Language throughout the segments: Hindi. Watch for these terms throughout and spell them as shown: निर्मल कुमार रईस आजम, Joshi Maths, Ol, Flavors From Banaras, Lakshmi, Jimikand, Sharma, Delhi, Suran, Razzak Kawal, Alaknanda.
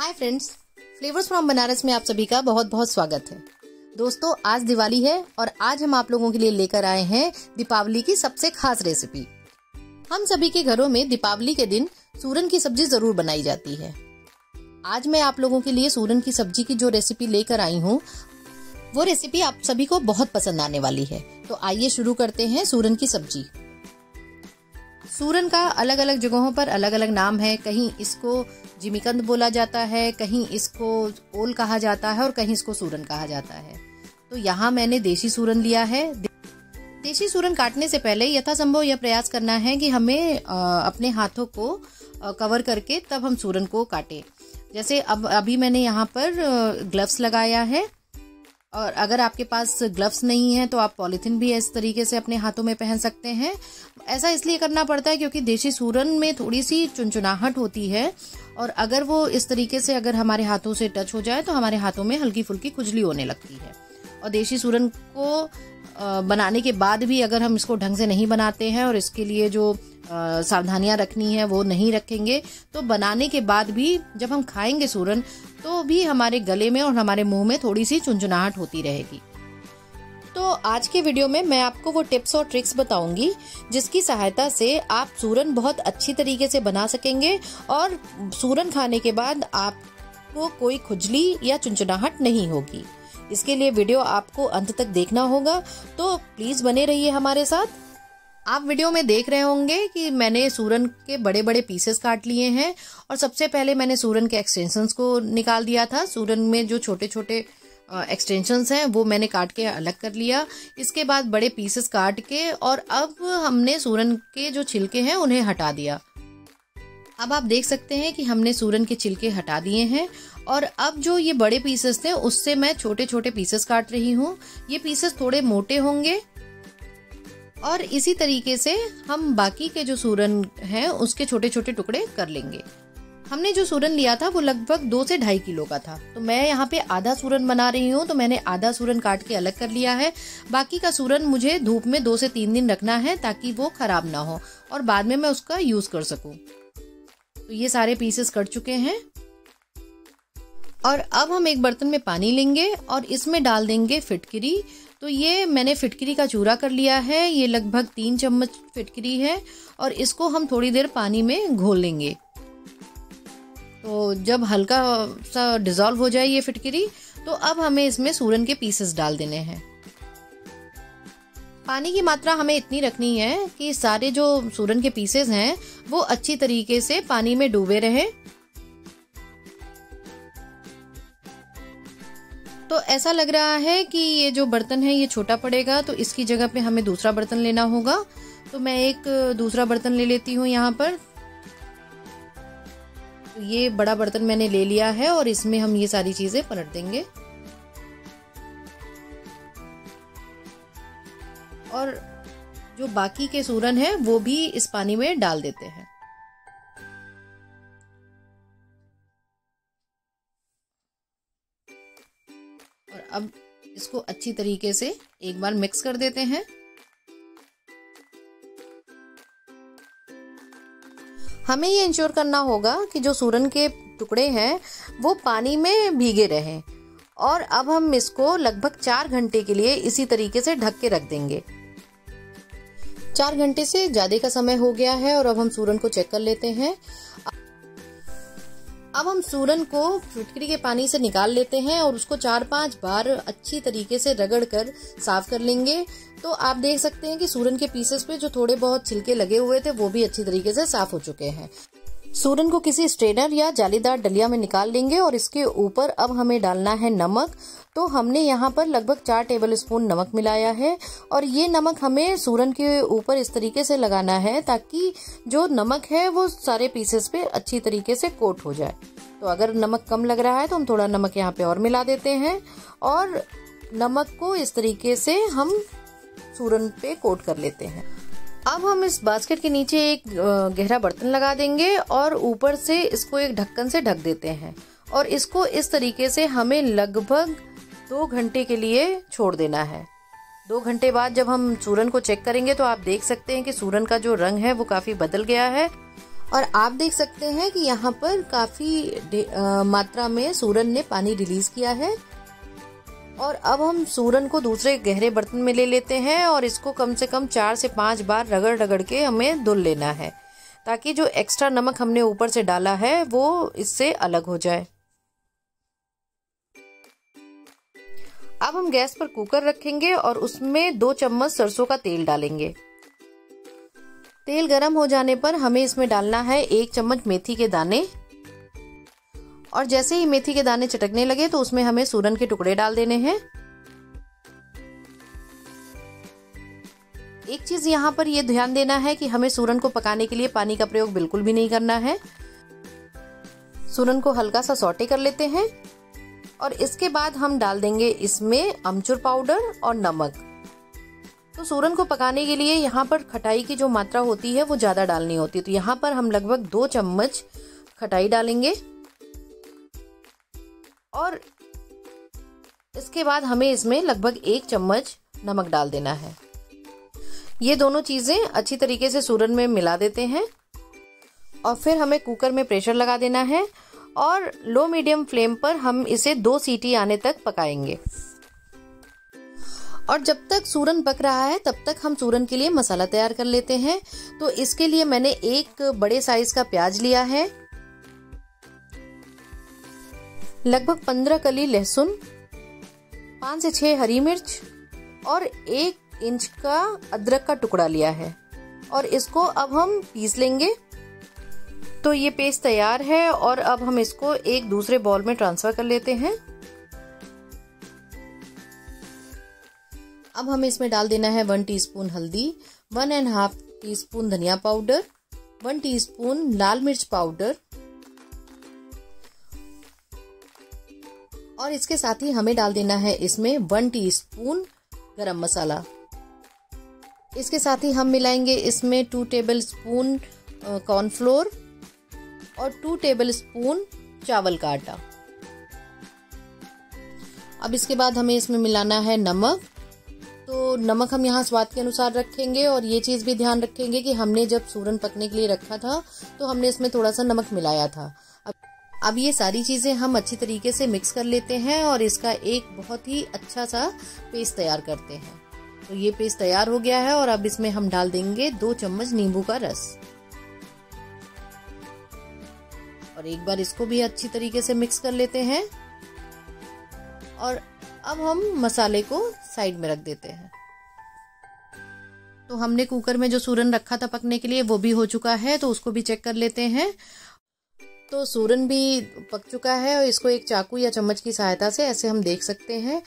Hi friends, flavours from Banaras में आप सभी का बहुत बहुत स्वागत है। दोस्तों, आज दिवाली है और आज हम आप लोगों के लिए लेकर आए हैं दीपावली की सबसे खास रेसिपी। हम सभी के घरों में दीपावली के दिन सूरन की सब्जी जरूर बनाई जाती है। आज मैं आप लोगों के लिए सूरन की सब्जी की जो रेसिपी लेकर आई हूँ वो रेसिपी आप सभी को बहुत पसंद आने वाली है। तो आइए शुरू करते हैं सूरन की सब्जी। सूरन का अलग अलग जगहों पर अलग अलग नाम है। कहीं इसको जिमीकंद बोला जाता है, कहीं इसको ओल कहा जाता है और कहीं इसको सूरन कहा जाता है। तो यहाँ मैंने देशी सूरन लिया है। देशी सूरन काटने से पहले यथासंभव यह प्रयास करना है कि हमें अपने हाथों को कवर करके तब हम सूरन को काटें। जैसे अभी मैंने यहाँ पर ग्लव्स लगाया है, और अगर आपके पास ग्लव्स नहीं है तो आप पॉलीथिन भी इस तरीके से अपने हाथों में पहन सकते हैं। ऐसा इसलिए करना पड़ता है क्योंकि देशी सूरन में थोड़ी सी चुनचुनाहट होती है, और अगर वो इस तरीके से अगर हमारे हाथों से टच हो जाए तो हमारे हाथों में हल्की फुल्की खुजली होने लगती है। और देशी सूरन को बनाने के बाद भी अगर हम इसको ढंग से नहीं बनाते हैं और इसके लिए जो सावधानियां रखनी है वो नहीं रखेंगे तो बनाने के बाद भी जब हम खाएंगे सूरन तो भी हमारे गले में और हमारे मुंह में थोड़ी सी चुनचुनाहट होती रहेगी। तो आज के वीडियो में मैं आपको वो टिप्स और ट्रिक्स बताऊंगी जिसकी सहायता से आप सूरन बहुत अच्छी तरीके से बना सकेंगे और सूरन खाने के बाद आपको कोई खुजली या चुनचुनाहट नहीं होगी। इसके लिए वीडियो आपको अंत तक देखना होगा, तो प्लीज बने रहिए हमारे साथ। आप वीडियो में देख रहे होंगे कि मैंने सूरन के बड़े बड़े पीसेस काट लिए हैं, और सबसे पहले मैंने सूरन के एक्सटेंशंस को निकाल दिया था। सूरन में जो छोटे छोटे एक्सटेंशंस हैं वो मैंने काट के अलग कर लिया। इसके बाद बड़े पीसेस काट के और अब हमने सूरन के जो छिलके हैं उन्हें हटा दिया। अब आप देख सकते हैं कि हमने सूरन के छिलके हटा दिए हैं, और अब जो ये बड़े पीसेस थे उससे मैं छोटे छोटे पीसेस काट रही हूँ। ये पीसेस थोड़े मोटे होंगे, और इसी तरीके से हम बाकी के जो सूरन हैं उसके छोटे छोटे टुकड़े कर लेंगे। हमने जो सूरन लिया था वो लगभग 2 से 2.5 किलो का था, तो मैं यहाँ पे आधा सूरन बना रही हूँ। तो मैंने आधा सूरन काट के अलग कर लिया है। बाकी का सूरन मुझे धूप में 2 से 3 दिन रखना है ताकि वो खराब ना हो और बाद में मैं उसका यूज कर सकूँ। तो ये सारे पीसेस कट चुके हैं, और अब हम एक बर्तन में पानी लेंगे और इसमें डाल देंगे फिटकिरी। तो ये मैंने फिटकिरी का चूरा कर लिया है। ये लगभग 3 चम्मच फिटकिरी है, और इसको हम थोड़ी देर पानी में घोल लेंगे। तो जब हल्का सा डिसॉल्व हो जाए ये फिटकिरी, तो अब हमें इसमें सूरन के पीसेस डाल देने हैं। पानी की मात्रा हमें इतनी रखनी है कि सारे जो सूरन के पीसेस हैं वो अच्छी तरीके से पानी में डूबे रहे। तो ऐसा लग रहा है कि ये जो बर्तन है ये छोटा पड़ेगा, तो इसकी जगह पे हमें दूसरा बर्तन लेना होगा। तो मैं एक दूसरा बर्तन ले लेती हूँ यहाँ पर। तो ये बड़ा बर्तन मैंने ले लिया है, और इसमें हम ये सारी चीजें पलट देंगे। और जो बाकी के सूरन है वो भी इस पानी में डाल देते हैं। अब इसको अच्छी तरीके से एक बार मिक्स कर देते हैं। हमें ये इंश्योर करना होगा कि जो सूरन के टुकड़े हैं वो पानी में भीगे रहें, और अब हम इसको लगभग 4 घंटे के लिए इसी तरीके से ढक के रख देंगे। 4 घंटे से ज्यादा का समय हो गया है, और अब हम सूरन को चेक कर लेते हैं। अब हम सूरन को फिटकरी के पानी से निकाल लेते हैं और उसको 4-5 बार अच्छी तरीके से रगड़ कर साफ कर लेंगे। तो आप देख सकते हैं कि सूरन के पीसेस पे जो थोड़े बहुत छिलके लगे हुए थे वो भी अच्छी तरीके से साफ हो चुके हैं। सूरन को किसी स्ट्रेनर या जालीदार डलिया में निकाल लेंगे, और इसके ऊपर अब हमें डालना है नमक। तो हमने यहाँ पर लगभग 4 टेबल स्पून नमक मिलाया है, और ये नमक हमें सूरन के ऊपर इस तरीके से लगाना है ताकि जो नमक है वो सारे पीसेस पे अच्छी तरीके से कोट हो जाए। तो अगर नमक कम लग रहा है तो हम थोड़ा नमक यहाँ पे और मिला देते हैं, और नमक को इस तरीके से हम सूरन पे कोट कर लेते हैं। अब हम इस बास्केट के नीचे एक गहरा बर्तन लगा देंगे और ऊपर से इसको एक ढक्कन से ढक देते हैं, और इसको इस तरीके से हमें लगभग 2 घंटे के लिए छोड़ देना है। 2 घंटे बाद जब हम सूरन को चेक करेंगे तो आप देख सकते हैं कि सूरन का जो रंग है वो काफी बदल गया है, और आप देख सकते हैं कि यहाँ पर काफ़ी मात्रा में सूरन ने पानी रिलीज़ किया है। और अब हम सूरन को दूसरे गहरे बर्तन में ले लेते हैं और इसको कम से कम 4 से 5 बार रगड़ रगड़ के हमें धुल लेना है, ताकि जो एक्स्ट्रा नमक हमने ऊपर से डाला है वो इससे अलग हो जाए। अब हम गैस पर कुकर रखेंगे और उसमें 2 चम्मच सरसों का तेल डालेंगे। तेल गरम हो जाने पर हमें इसमें डालना है 1 चम्मच मेथी के दाने। और जैसे ही मेथी के दाने चटकने लगे तो उसमें हमें सूरन के टुकड़े डाल देने हैं। एक चीज यहाँ पर यह ध्यान देना है कि हमें सूरन को पकाने के लिए पानी का प्रयोग बिल्कुल भी नहीं करना है। सूरन को हल्का सा सौटे कर लेते हैं और इसके बाद हम डाल देंगे इसमें अमचूर पाउडर और नमक। तो सूरन को पकाने के लिए यहाँ पर खटाई की जो मात्रा होती है वो ज़्यादा डालनी होती है, तो यहाँ पर हम लगभग 2 चम्मच खटाई डालेंगे। और इसके बाद हमें इसमें लगभग 1 चम्मच नमक डाल देना है। ये दोनों चीज़ें अच्छी तरीके से सूरन में मिला देते हैं और फिर हमें कुकर में प्रेशर लगा देना है और लो मीडियम फ्लेम पर हम इसे 2 सीटी आने तक पकाएंगे। और जब तक सूरन पक रहा है तब तक हम सूरन के लिए मसाला तैयार कर लेते हैं। तो इसके लिए मैंने 1 बड़े साइज का प्याज लिया है, लगभग 15 कली लहसुन, 5 से 6 हरी मिर्च और 1 इंच का अदरक का टुकड़ा लिया है और इसको अब हम पीस लेंगे। तो ये पेस्ट तैयार है और अब हम इसको एक दूसरे बॉल में ट्रांसफर कर लेते हैं। अब हमें इसमें डाल देना है 1 टीस्पून हल्दी, 1.5 टीस्पून धनिया पाउडर, 1 टीस्पून लाल मिर्च पाउडर और इसके साथ ही हमें डाल देना है इसमें 1 टीस्पून गरम मसाला। इसके साथ ही हम मिलाएंगे इसमें 2 टेबल स्पून कॉर्नफ्लोर और 2 टेबल स्पून चावल का आटा। अब इसके बाद हमें इसमें मिलाना है नमक। तो नमक हम यहाँ स्वाद के अनुसार रखेंगे और ये चीज़ भी ध्यान रखेंगे कि हमने जब सूरन पकने के लिए रखा था तो हमने इसमें थोड़ा सा नमक मिलाया था। अब ये सारी चीज़ें हम अच्छी तरीके से मिक्स कर लेते हैं और इसका एक बहुत ही अच्छा सा पेस्ट तैयार करते हैं। तो ये पेस्ट तैयार हो गया है और अब इसमें हम डाल देंगे 2 चम्मच नींबू का रस और एक बार इसको भी अच्छी तरीके से मिक्स कर लेते हैं। और अब हम मसाले को साइड में रख देते हैं। तो हमने कुकर में जो सूरन रखा था पकने के लिए वो भी हो चुका है, तो उसको भी चेक कर लेते हैं। तो सूरन भी पक चुका है और इसको एक चाकू या चम्मच की सहायता से ऐसे हम देख सकते हैं।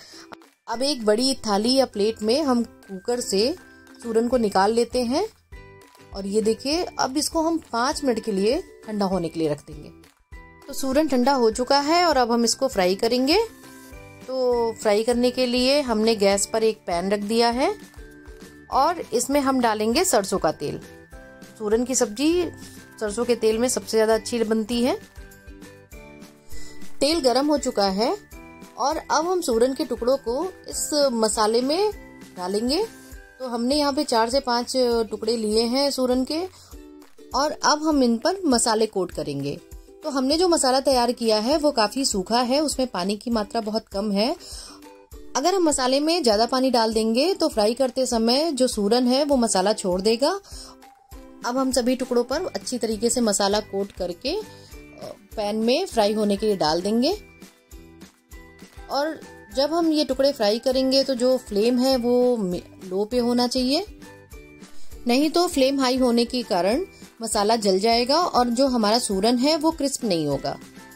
अब एक बड़ी थाली या प्लेट में हम कुकर से सूरन को निकाल लेते हैं और ये देखिए अब इसको हम 5 मिनट के लिए ठंडा होने के लिए रख देंगे। तो सूरन ठंडा हो चुका है और अब हम इसको फ्राई करेंगे। तो फ्राई करने के लिए हमने गैस पर एक पैन रख दिया है और इसमें हम डालेंगे सरसों का तेल। सूरन की सब्जी सरसों के तेल में सबसे ज़्यादा अच्छी बनती है। तेल गरम हो चुका है और अब हम सूरन के टुकड़ों को इस मसाले में डालेंगे। तो हमने यहाँ पे 4 से 5 टुकड़े लिए हैं सूरन के और अब हम इन पर मसाले कोट करेंगे। तो हमने जो मसाला तैयार किया है वो काफ़ी सूखा है, उसमें पानी की मात्रा बहुत कम है। अगर हम मसाले में ज़्यादा पानी डाल देंगे तो फ्राई करते समय जो सूरन है वो मसाला छोड़ देगा। अब हम सभी टुकड़ों पर अच्छी तरीके से मसाला कोट करके पैन में फ्राई होने के लिए डाल देंगे। और जब हम ये टुकड़े फ्राई करेंगे तो जो फ्लेम है वो लो पे होना चाहिए, नहीं तो फ्लेम हाई होने के कारण मसाला जल जाएगा और जो हमारा सूरन है वो क्रिस्प नहीं होगा।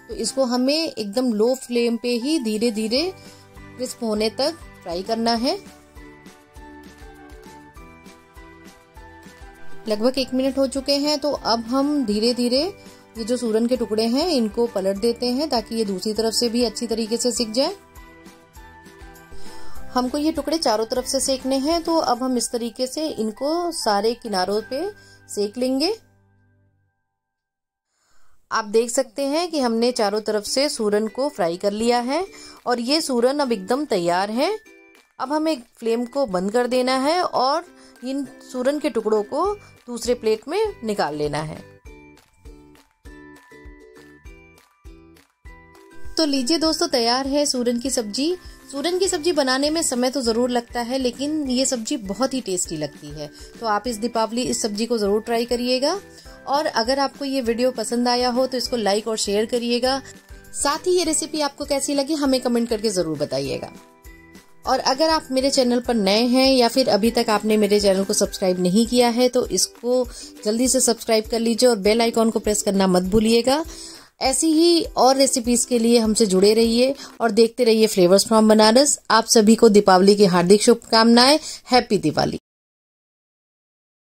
तो इसको हमें एकदम लो फ्लेम पे ही धीरे धीरे क्रिस्प होने तक फ्राई करना है। लगभग 1 मिनट हो चुके हैं। तो अब हम धीरे धीरे ये जो सूरन के टुकड़े हैं इनको पलट देते हैं ताकि ये दूसरी तरफ से भी अच्छी तरीके से सिक जाए। हमको ये टुकड़े चारों तरफ से सेकने हैं। तो अब हम इस तरीके से इनको सारे किनारों पे सेक लेंगे। आप देख सकते हैं कि हमने चारों तरफ से सूरन को फ्राई कर लिया है और ये सूरन अब एकदम तैयार है। अब हमें फ्लेम को बंद कर देना है और इन सूरन के टुकड़ों को दूसरे प्लेट में निकाल लेना है। तो लीजिए दोस्तों, तैयार है सूरन की सब्जी। सूरन की सब्जी बनाने में समय तो ज़रूर लगता है, लेकिन ये सब्जी बहुत ही टेस्टी लगती है। तो आप इस दीपावली इस सब्जी को ज़रूर ट्राई करिएगा। और अगर आपको ये वीडियो पसंद आया हो तो इसको लाइक और शेयर करिएगा। साथ ही ये रेसिपी आपको कैसी लगी हमें कमेंट करके ज़रूर बताइएगा। और अगर आप मेरे चैनल पर नए हैं या फिर अभी तक आपने मेरे चैनल को सब्सक्राइब नहीं किया है तो इसको जल्दी से सब्सक्राइब कर लीजिए और बेल आइकॉन को प्रेस करना मत भूलिएगा। ऐसी ही और रेसिपीज़ के लिए हमसे जुड़े रहिए और देखते रहिए फ्लेवर्स फ्रॉम बनारस। आप सभी को दीपावली की हार्दिक शुभकामनाएं। हैप्पी दिवाली।